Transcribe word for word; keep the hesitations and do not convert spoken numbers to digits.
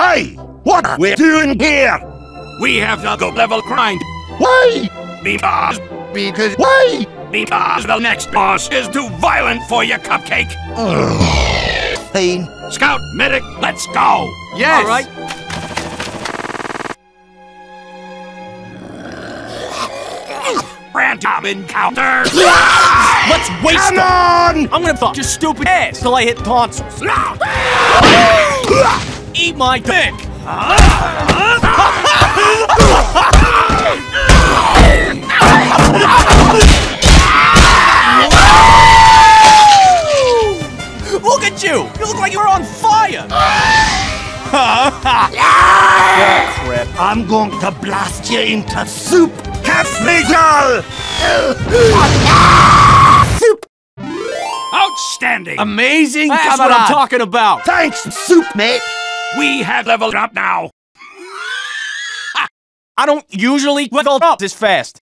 Hey! What are we doing here? We have to go level grind. Why? Because. Because. Why? Because the next boss is too violent for your cupcake. Pain. Scout, medic, let's go. Yes. All right. Random encounter! Let's waste them! I'm gonna fuck your stupid ass till I hit tonsils. Eat my dick! Look at you! You look like you're on fire! Yeah, crap. I'm going to blast you into soup! That's legal! Soup! Outstanding! Amazing! That's what I'm talking about! Thanks, soup, mate! We have leveled up now! I don't usually level up this fast.